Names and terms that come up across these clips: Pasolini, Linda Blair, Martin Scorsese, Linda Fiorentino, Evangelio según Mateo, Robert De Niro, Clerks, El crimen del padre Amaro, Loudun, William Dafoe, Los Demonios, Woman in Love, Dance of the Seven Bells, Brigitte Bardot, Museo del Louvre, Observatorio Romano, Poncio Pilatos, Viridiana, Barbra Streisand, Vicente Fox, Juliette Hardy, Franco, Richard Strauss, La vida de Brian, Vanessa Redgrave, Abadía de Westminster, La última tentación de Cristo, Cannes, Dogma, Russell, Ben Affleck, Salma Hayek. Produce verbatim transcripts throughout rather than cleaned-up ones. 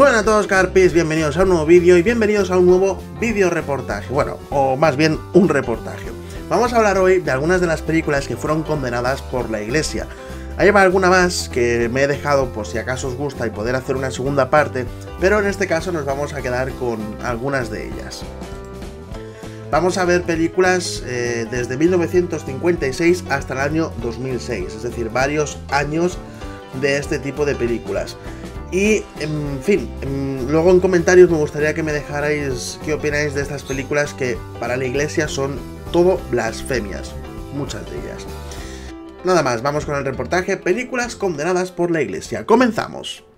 Buenas a todos, carpis, bienvenidos a un nuevo vídeo y bienvenidos a un nuevo vídeo reportaje, bueno, o más bien un reportaje. Vamos a hablar hoy de algunas de las películas que fueron condenadas por la Iglesia. Hay alguna más que me he dejado por si acaso os gusta y poder hacer una segunda parte, pero en este caso nos vamos a quedar con algunas de ellas. Vamos a ver películas eh, desde mil novecientos cincuenta y seis hasta el año dos mil seis, es decir, varios años de este tipo de películas. Y, en fin, luego en comentarios me gustaría que me dejarais qué opináis de estas películas que para la Iglesia son todo blasfemias, muchas de ellas. Nada más, vamos con el reportaje, películas condenadas por la Iglesia. ¡Comenzamos!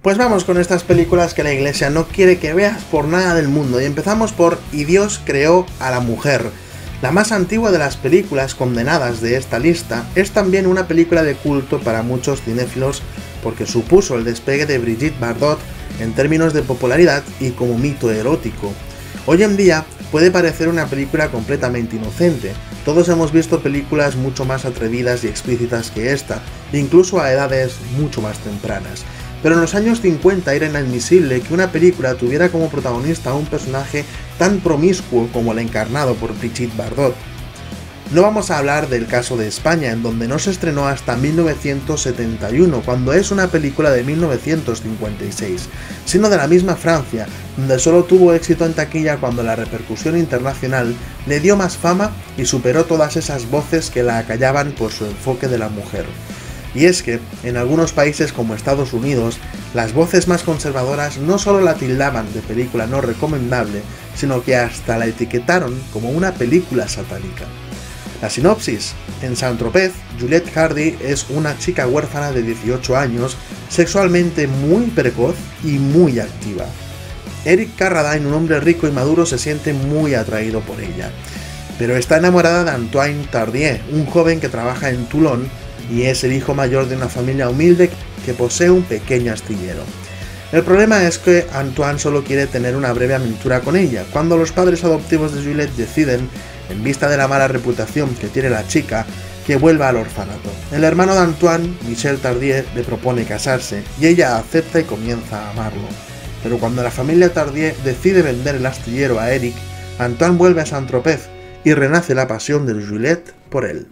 Pues vamos con estas películas que la Iglesia no quiere que veas por nada del mundo, y empezamos por Y Dios creó a la mujer. La más antigua de las películas condenadas de esta lista es también una película de culto para muchos cinéfilos porque supuso el despegue de Brigitte Bardot en términos de popularidad y como mito erótico. Hoy en día puede parecer una película completamente inocente, todos hemos visto películas mucho más atrevidas y explícitas que esta, incluso a edades mucho más tempranas. Pero en los años cincuenta era inadmisible que una película tuviera como protagonista a un personaje tan promiscuo como el encarnado por Brigitte Bardot. No vamos a hablar del caso de España, en donde no se estrenó hasta mil novecientos setenta y uno, cuando es una película de mil novecientos cincuenta y seis, sino de la misma Francia, donde solo tuvo éxito en taquilla cuando la repercusión internacional le dio más fama y superó todas esas voces que la acallaban por su enfoque de la mujer. Y es que, en algunos países como Estados Unidos, las voces más conservadoras no solo la tildaban de película no recomendable, sino que hasta la etiquetaron como una película satánica. La sinopsis: en Saint-Tropez, Juliette Hardy es una chica huérfana de dieciocho años, sexualmente muy precoz y muy activa. Eric Carradine, un hombre rico y maduro, se siente muy atraído por ella. Pero está enamorada de Antoine Tardier, un joven que trabaja en Toulon, y es el hijo mayor de una familia humilde que posee un pequeño astillero. El problema es que Antoine solo quiere tener una breve aventura con ella. Cuando los padres adoptivos de Juliette deciden, en vista de la mala reputación que tiene la chica, que vuelva al orfanato. El hermano de Antoine, Michel Tardier, le propone casarse, y ella acepta y comienza a amarlo. Pero cuando la familia Tardier decide vender el astillero a Eric, Antoine vuelve a Saint-Tropez y renace la pasión de Juliette por él.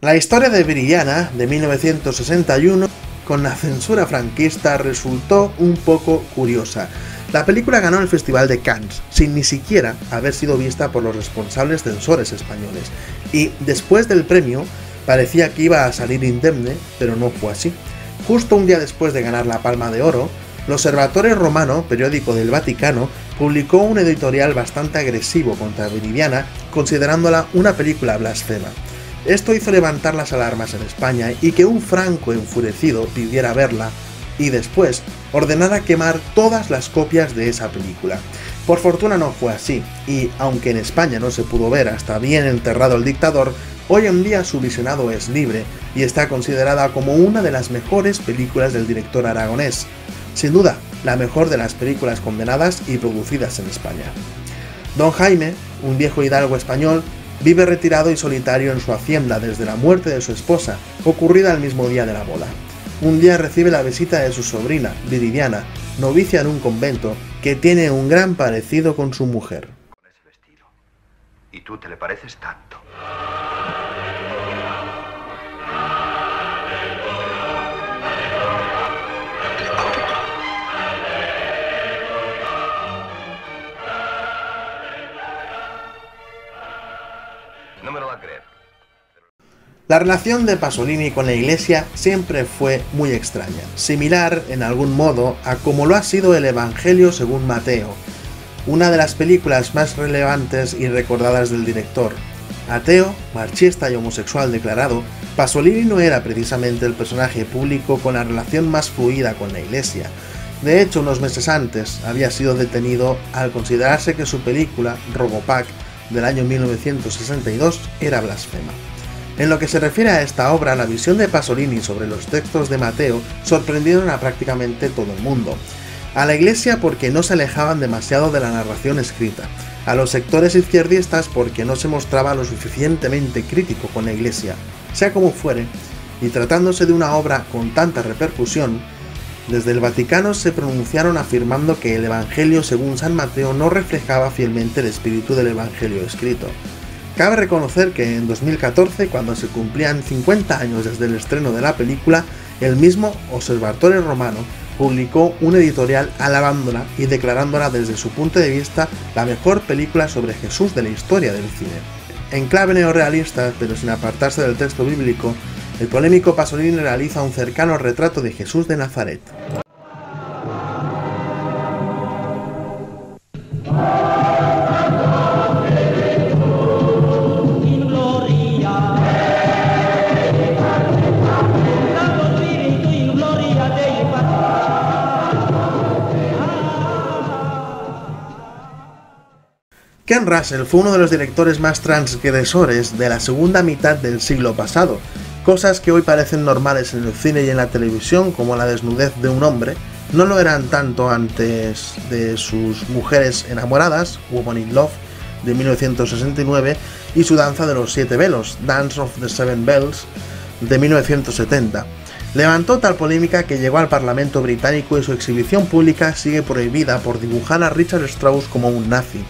La historia de Viridiana, de mil novecientos sesenta y uno, con la censura franquista, resultó un poco curiosa. La película ganó el Festival de Cannes, sin ni siquiera haber sido vista por los responsables censores españoles, y después del premio parecía que iba a salir indemne, pero no fue así. Justo un día después de ganar la Palma de Oro, el Observatorio Romano, periódico del Vaticano, publicó un editorial bastante agresivo contra Viridiana, considerándola una película blasfema. Esto hizo levantar las alarmas en España y que un Franco enfurecido pidiera verla y después ordenara quemar todas las copias de esa película. Por fortuna no fue así, y aunque en España no se pudo ver hasta bien enterrado el dictador, hoy en día su visionado es libre y está considerada como una de las mejores películas del director aragonés. Sin duda, la mejor de las películas condenadas y producidas en España. Don Jaime, un viejo hidalgo español, vive retirado y solitario en su hacienda desde la muerte de su esposa, ocurrida el mismo día de la boda. Un día recibe la visita de su sobrina, Viridiana, novicia en un convento, que tiene un gran parecido con su mujer. Con ese vestido. Y tú te le pareces tanto. La relación de Pasolini con la Iglesia siempre fue muy extraña, similar en algún modo a como lo ha sido el Evangelio según Mateo, una de las películas más relevantes y recordadas del director, Ateo, marxista y homosexual declarado, Pasolini no era precisamente el personaje público con la relación más fluida con la Iglesia. De hecho, unos meses antes había sido detenido al considerarse que su película, Robopac, del año mil novecientos sesenta y dos, era blasfema. En lo que se refiere a esta obra, la visión de Pasolini sobre los textos de Mateo sorprendieron a prácticamente todo el mundo. A la Iglesia porque no se alejaban demasiado de la narración escrita, a los sectores izquierdistas porque no se mostraba lo suficientemente crítico con la Iglesia, sea como fuere, y tratándose de una obra con tanta repercusión, desde el Vaticano se pronunciaron afirmando que el Evangelio según San Mateo no reflejaba fielmente el espíritu del Evangelio escrito. Cabe reconocer que en dos mil catorce, cuando se cumplían cincuenta años desde el estreno de la película, el mismo Observatorio Romano publicó un editorial alabándola y declarándola desde su punto de vista la mejor película sobre Jesús de la historia del cine. En clave neorrealista, pero sin apartarse del texto bíblico, el polémico Pasolini realiza un cercano retrato de Jesús de Nazaret. Ken Russell fue uno de los directores más transgresores de la segunda mitad del siglo pasado. Cosas que hoy parecen normales en el cine y en la televisión, como la desnudez de un hombre, no lo eran tanto antes de sus Mujeres enamoradas, Woman in Love, de mil novecientos sesenta y nueve, y su Danza de los Siete Velos, Dance of the Seven Bells, de mil novecientos setenta. Levantó tal polémica que llegó al Parlamento británico y su exhibición pública sigue prohibida por dibujar a Richard Strauss como un nazi.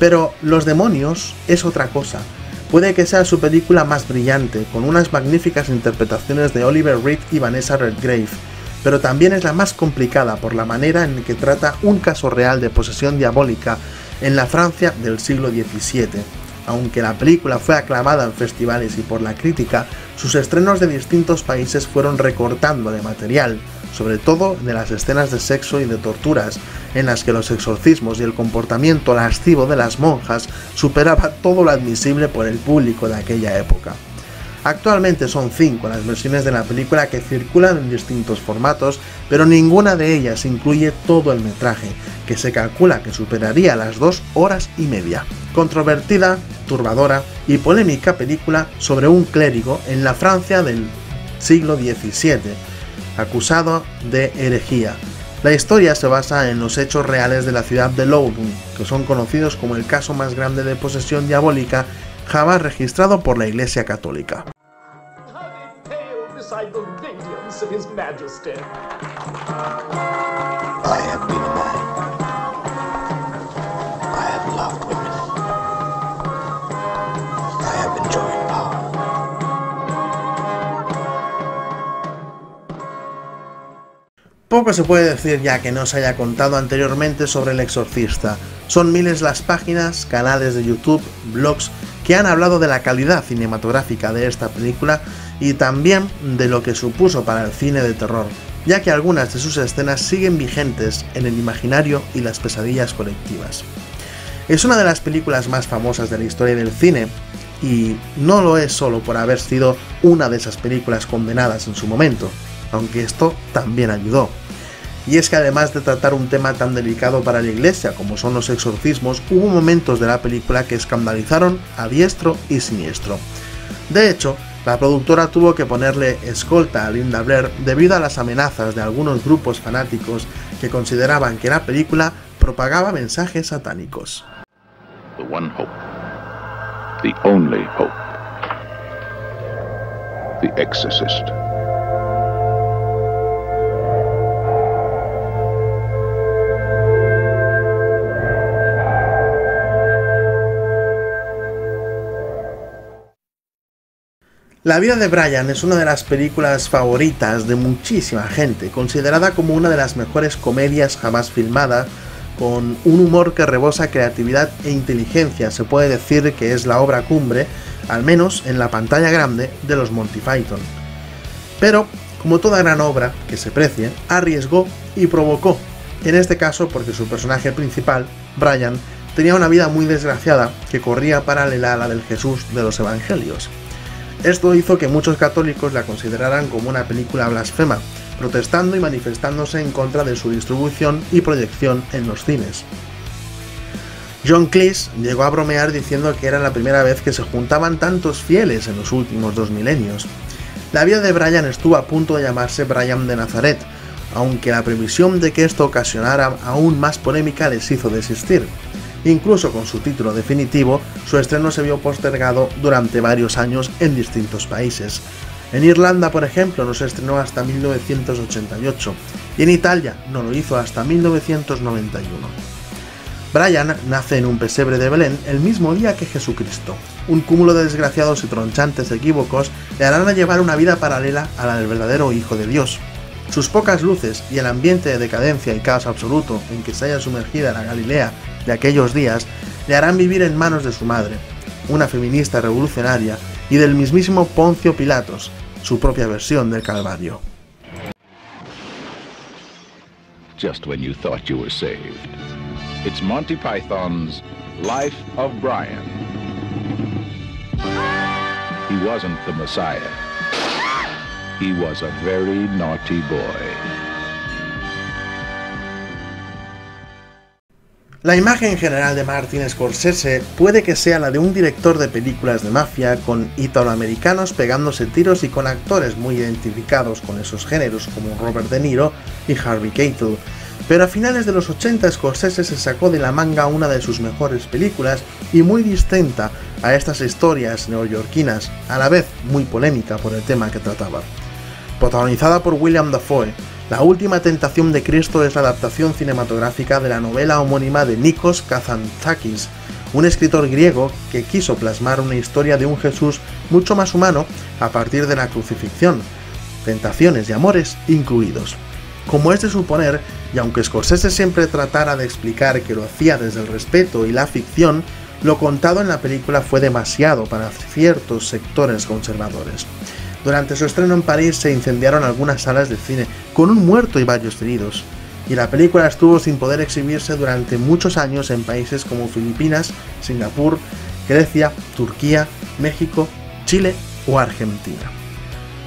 Pero Los Demonios es otra cosa. Puede que sea su película más brillante, con unas magníficas interpretaciones de Oliver Reed y Vanessa Redgrave, pero también es la más complicada por la manera en que trata un caso real de posesión diabólica en la Francia del siglo diecisiete. Aunque la película fue aclamada en festivales y por la crítica, sus estrenos de distintos países fueron recortando de material, sobre todo de las escenas de sexo y de torturas, en las que los exorcismos y el comportamiento lascivo de las monjas superaba todo lo admisible por el público de aquella época. Actualmente son cinco las versiones de la película que circulan en distintos formatos, pero ninguna de ellas incluye todo el metraje, que se calcula que superaría las dos horas y media. Controvertida, turbadora y polémica película sobre un clérigo en la Francia del siglo diecisiete, acusado de herejía. La historia se basa en los hechos reales de la ciudad de Loudun, que son conocidos como el caso más grande de posesión diabólica jamás registrado por la Iglesia Católica. Poco se puede decir ya que no se haya contado anteriormente sobre El Exorcista. Son miles las páginas, canales de YouTube, blogs que han hablado de la calidad cinematográfica de esta película y también de lo que supuso para el cine de terror, ya que algunas de sus escenas siguen vigentes en el imaginario y las pesadillas colectivas. Es una de las películas más famosas de la historia del cine y no lo es solo por haber sido una de esas películas condenadas en su momento, aunque esto también ayudó. Y es que además de tratar un tema tan delicado para la Iglesia como son los exorcismos, hubo momentos de la película que escandalizaron a diestro y siniestro. De hecho, la productora tuvo que ponerle escolta a Linda Blair debido a las amenazas de algunos grupos fanáticos que consideraban que la película propagaba mensajes satánicos. The one hope. The only hope. The Exorcist. La vida de Brian es una de las películas favoritas de muchísima gente, considerada como una de las mejores comedias jamás filmadas, con un humor que rebosa creatividad e inteligencia. Se puede decir que es la obra cumbre, al menos en la pantalla grande, de los Monty Python. Pero, como toda gran obra que se precie, arriesgó y provocó, en este caso porque su personaje principal, Brian, tenía una vida muy desgraciada que corría paralela a la del Jesús de los Evangelios. Esto hizo que muchos católicos la consideraran como una película blasfema, protestando y manifestándose en contra de su distribución y proyección en los cines. John Cleese llegó a bromear diciendo que era la primera vez que se juntaban tantos fieles en los últimos dos milenios. La vida de Brian estuvo a punto de llamarse Brian de Nazaret, aunque la previsión de que esto ocasionara aún más polémica les hizo desistir. Incluso con su título definitivo, su estreno se vio postergado durante varios años en distintos países. En Irlanda, por ejemplo, no se estrenó hasta mil novecientos ochenta y ocho, y en Italia no lo hizo hasta mil novecientos noventa y uno. Brian nace en un pesebre de Belén el mismo día que Jesucristo. Un cúmulo de desgraciados y tronchantes equívocos le harán llevar una vida paralela a la del verdadero Hijo de Dios. Sus pocas luces y el ambiente de decadencia y caos absoluto en que se haya sumergida la Galilea de aquellos días le harán vivir en manos de su madre, una feminista revolucionaria, y del mismísimo Poncio Pilatos, su propia versión del Calvario. Just when you thought you were saved, it's Monty Python's Life of Brian. He wasn't the Messiah. He was a very naughty boy. La imagen general de Martin Scorsese puede que sea la de un director de películas de mafia con italoamericanos pegándose tiros y con actores muy identificados con esos géneros como Robert De Niro y Harvey Keitel, pero a finales de los ochenta Scorsese se sacó de la manga una de sus mejores películas y muy distinta a estas historias neoyorquinas, a la vez muy polémica por el tema que trataba. Protagonizada por William Dafoe, La última tentación de Cristo es la adaptación cinematográfica de la novela homónima de Nikos Kazantzakis, un escritor griego que quiso plasmar una historia de un Jesús mucho más humano a partir de la crucifixión, tentaciones y amores incluidos. Como es de suponer, y aunque Scorsese siempre tratara de explicar que lo hacía desde el respeto y la ficción, lo contado en la película fue demasiado para ciertos sectores conservadores. Durante su estreno en París se incendiaron algunas salas de cine, con un muerto y varios heridos, y la película estuvo sin poder exhibirse durante muchos años en países como Filipinas, Singapur, Grecia, Turquía, México, Chile o Argentina.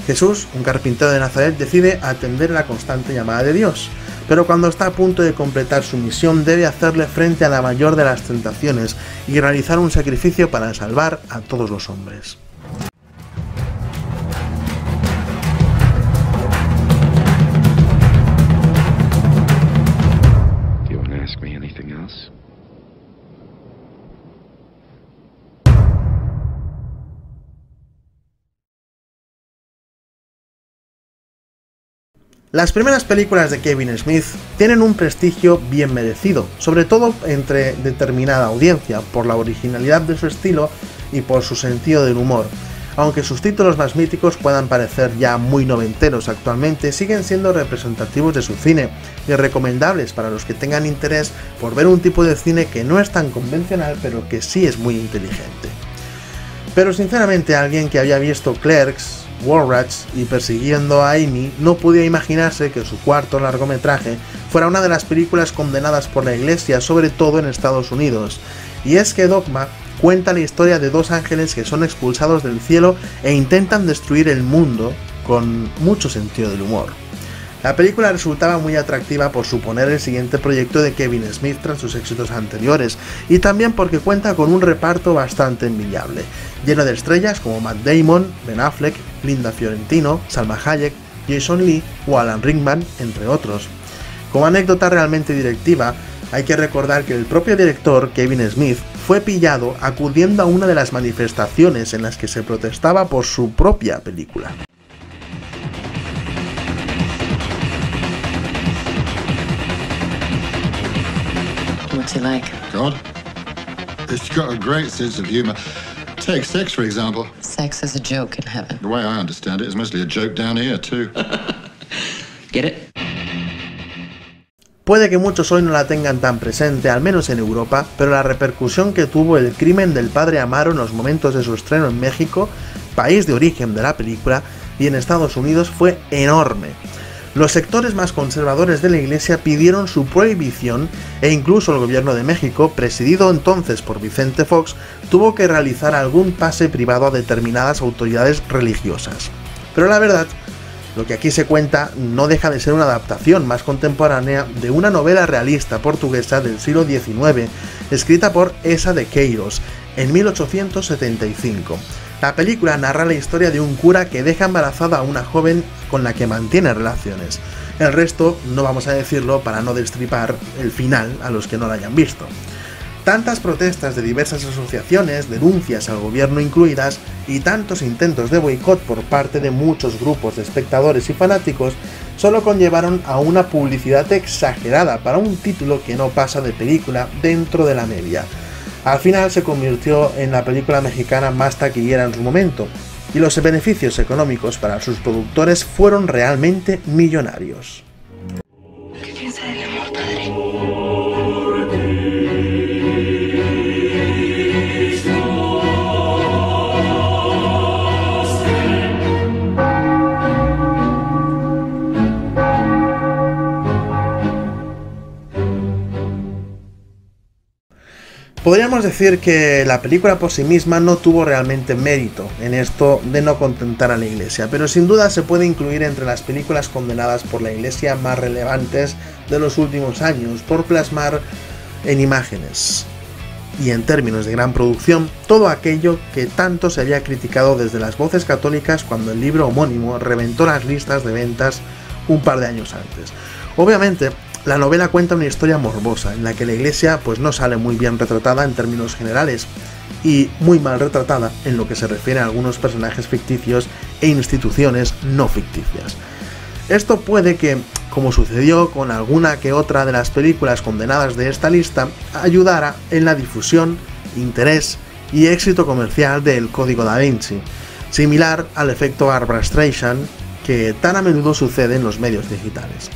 Jesús, un carpintero de Nazaret, decide atender a la constante llamada de Dios, pero cuando está a punto de completar su misión debe hacerle frente a la mayor de las tentaciones y realizar un sacrificio para salvar a todos los hombres. Las primeras películas de Kevin Smith tienen un prestigio bien merecido, sobre todo entre determinada audiencia, por la originalidad de su estilo y por su sentido del humor. Aunque sus títulos más míticos puedan parecer ya muy noventeros actualmente, siguen siendo representativos de su cine y recomendables para los que tengan interés por ver un tipo de cine que no es tan convencional pero que sí es muy inteligente. Pero sinceramente alguien que había visto Clerks, Warrats y Persiguiendo a Amy no podía imaginarse que su cuarto largometraje fuera una de las películas condenadas por la Iglesia, sobre todo en Estados Unidos, y es que Dogma cuenta la historia de dos ángeles que son expulsados del cielo e intentan destruir el mundo con mucho sentido del humor. La película resultaba muy atractiva por suponer el siguiente proyecto de Kevin Smith tras sus éxitos anteriores, y también porque cuenta con un reparto bastante envidiable, lleno de estrellas como Matt Damon, Ben Affleck, Linda Fiorentino, Salma Hayek, Jason Lee o Alan Rickman, entre otros. Como anécdota realmente directiva, hay que recordar que el propio director, Kevin Smith, fue pillado acudiendo a una de las manifestaciones en las que se protestaba por su propia película. What's he like? God. It's got a great sense of humor. Take sex, for example. Sex is a joke in heaven. The way I understand it is mostly a joke down here, too. Get it? Puede que muchos hoy no la tengan tan presente, al menos en Europa, pero la repercusión que tuvo el crimen del padre Amaro en los momentos de su estreno en México, país de origen de la película, y en Estados Unidos fue enorme. los sectores más conservadores de la Iglesia pidieron su prohibición e incluso el gobierno de México, presidido entonces por Vicente Fox, tuvo que realizar algún pase privado a determinadas autoridades religiosas. Pero la verdad, lo que aquí se cuenta no deja de ser una adaptación más contemporánea de una novela realista portuguesa del siglo diecinueve, escrita por Essa de Queiroz, en mil ochocientos setenta y cinco. La película narra la historia de un cura que deja embarazada a una joven con la que mantiene relaciones. El resto no vamos a decirlo para no destripar el final a los que no la hayan visto. Tantas protestas de diversas asociaciones, denuncias al gobierno incluidas, y tantos intentos de boicot por parte de muchos grupos de espectadores y fanáticos, solo conllevaron a una publicidad exagerada para un título que no pasa de película dentro de la media. Al final se convirtió en la película mexicana más taquillera en su momento, y los beneficios económicos para sus productores fueron realmente millonarios. ¿Qué piensa del amor, padre? Podríamos decir que la película por sí misma no tuvo realmente mérito en esto de no contentar a la Iglesia, pero sin duda se puede incluir entre las películas condenadas por la Iglesia más relevantes de los últimos años por plasmar en imágenes y en términos de gran producción todo aquello que tanto se había criticado desde las voces católicas cuando el libro homónimo reventó las listas de ventas un par de años antes. Obviamente, la novela cuenta una historia morbosa, en la que la Iglesia pues no sale muy bien retratada en términos generales, y muy mal retratada en lo que se refiere a algunos personajes ficticios e instituciones no ficticias. Esto puede que, como sucedió con alguna que otra de las películas condenadas de esta lista, ayudara en la difusión, interés y éxito comercial del Código da Vinci, similar al efecto Barbra Streisand que tan a menudo sucede en los medios digitales.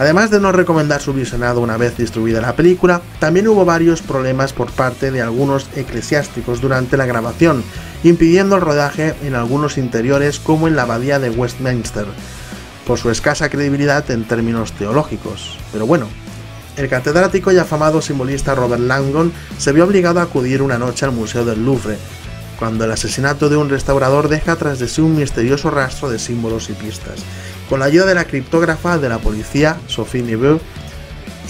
Además de no recomendar su visionado una vez distribuida la película, también hubo varios problemas por parte de algunos eclesiásticos durante la grabación, impidiendo el rodaje en algunos interiores como en la abadía de Westminster, por su escasa credibilidad en términos teológicos. Pero bueno, el catedrático y afamado simbolista Robert Langdon se vio obligado a acudir una noche al Museo del Louvre, cuando el asesinato de un restaurador deja tras de sí un misterioso rastro de símbolos y pistas. Con la ayuda de la criptógrafa de la policía, Sophie Neveu,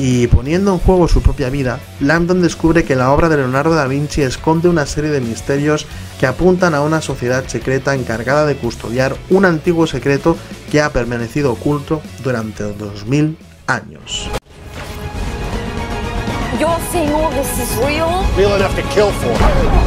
y poniendo en juego su propia vida, Langdon descubre que la obra de Leonardo da Vinci esconde una serie de misterios que apuntan a una sociedad secreta encargada de custodiar un antiguo secreto que ha permanecido oculto durante dos mil años. You're saying all this is real? Real enough to kill for.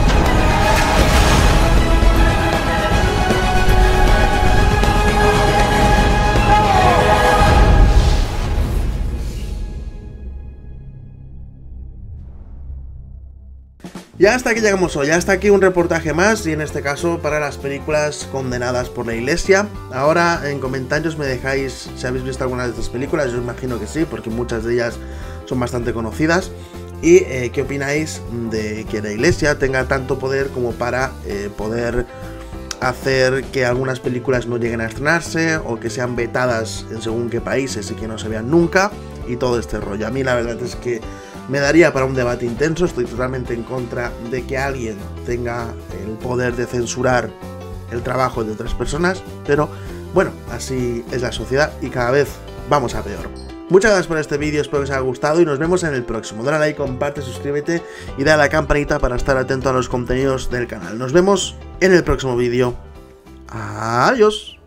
Ya hasta aquí llegamos hoy, hasta aquí un reportaje más, y en este caso para las películas condenadas por la Iglesia. Ahora en comentarios me dejáis si habéis visto alguna de estas películas, yo imagino que sí, porque muchas de ellas son bastante conocidas. Y eh, qué opináis de que la Iglesia tenga tanto poder como para eh, poder hacer que algunas películas no lleguen a estrenarse, o que sean vetadas en según qué países y que no se vean nunca, y todo este rollo. A mí la verdad es que me daría para un debate intenso. Estoy totalmente en contra de que alguien tenga el poder de censurar el trabajo de otras personas, pero bueno, así es la sociedad y cada vez vamos a peor. Muchas gracias por este vídeo, espero que os haya gustado y nos vemos en el próximo. Dale like, comparte, suscríbete y dale a la campanita para estar atento a los contenidos del canal. Nos vemos en el próximo vídeo. Adiós.